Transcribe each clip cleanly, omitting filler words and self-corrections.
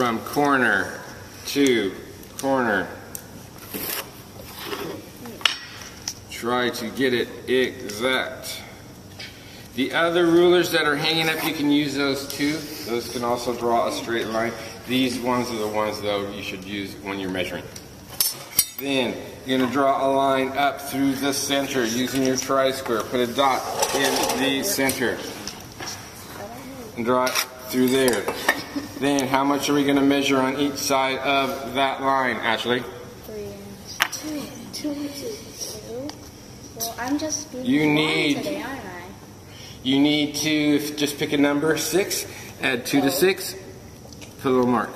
from corner to corner. Try to get it exact. The other rulers that are hanging up, you can use those too. Those can also draw a straight line. These ones are the ones though you should use when you're measuring. Then you're going to draw a line up through the center using your tri-square. Put a dot in the center and draw it through there. Then how much are we going to measure on each side of that line, Ashley? 3 inches. 2 inches. Well, I'm just being today, aren't I? You need to just pick a number, 6, add 2 to 6, put a little mark.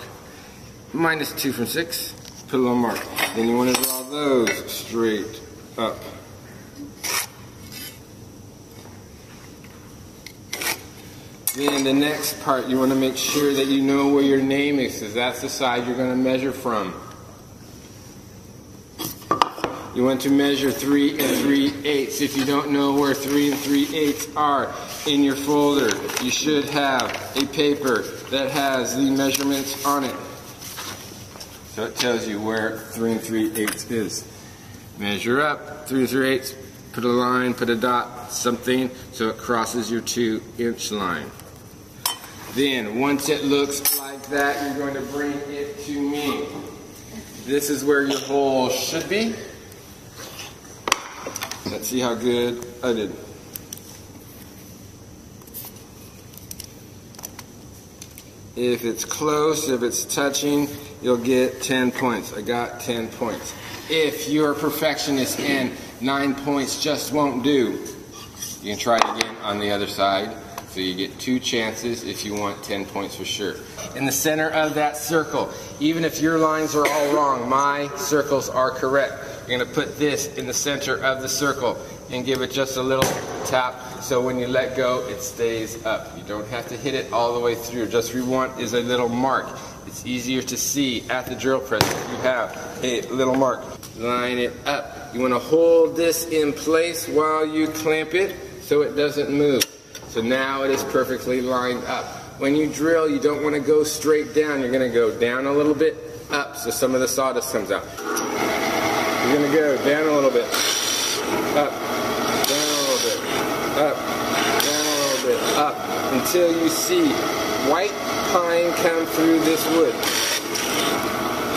Minus 2 from 6, put a little mark. Then you want to draw those straight up. Then the next part, you want to make sure that you know where your name is, because that's the side you're going to measure from. You want to measure 3 and 3/8. If you don't know where 3 and 3/8 are in your folder, you should have a paper that has the measurements on it. So it tells you where 3 and 3/8 is. Measure up, 3 and 3/8, put a line, put a dot, something, so it crosses your 2-inch line. Then, once it looks like that, you're going to bring it to me. This is where your hole should be. Let's see how good I did. If it's close, if it's touching, you'll get 10 points. I got 10 points. If you're a perfectionist and 9 points just won't do, you can try it again on the other side. So you get 2 chances if you want 10 points for sure. In the center of that circle, even if your lines are all wrong, my circles are correct. You're going to put this in the center of the circle and give it just a little tap so when you let go it stays up. You don't have to hit it all the way through. Just what you want is a little mark. It's easier to see at the drill press if you have a little mark. Line it up. You want to hold this in place while you clamp it so it doesn't move. So now it is perfectly lined up. When you drill, you don't want to go straight down. You're going to go down a little bit, up, so some of the sawdust comes out. You're going to go down a little bit, up, down a little bit, up, down a little bit, up, until you see white pine come through this wood.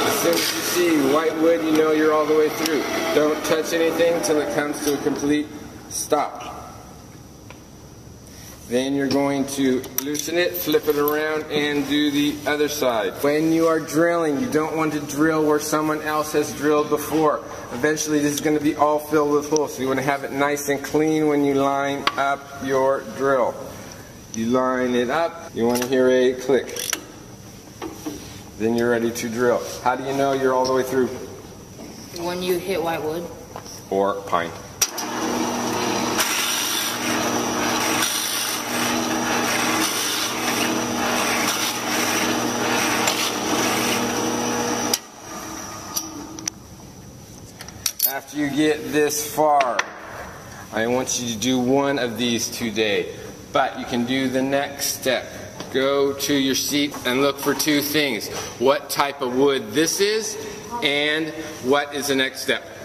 As soon as you see white wood, you know you're all the way through. Don't touch anything until it comes to a complete stop. Then you're going to loosen it, flip it around, and do the other side. When you are drilling, you don't want to drill where someone else has drilled before. Eventually this is going to be all filled with holes, so you want to have it nice and clean when you line up your drill. You line it up, you want to hear a click. Then you're ready to drill. How do you know you're all the way through? When you hit white wood. Or pine. After you get this far, I want you to do one of these today, but you can do the next step. Go to your seat and look for 2 things: what type of wood this is and what is the next step.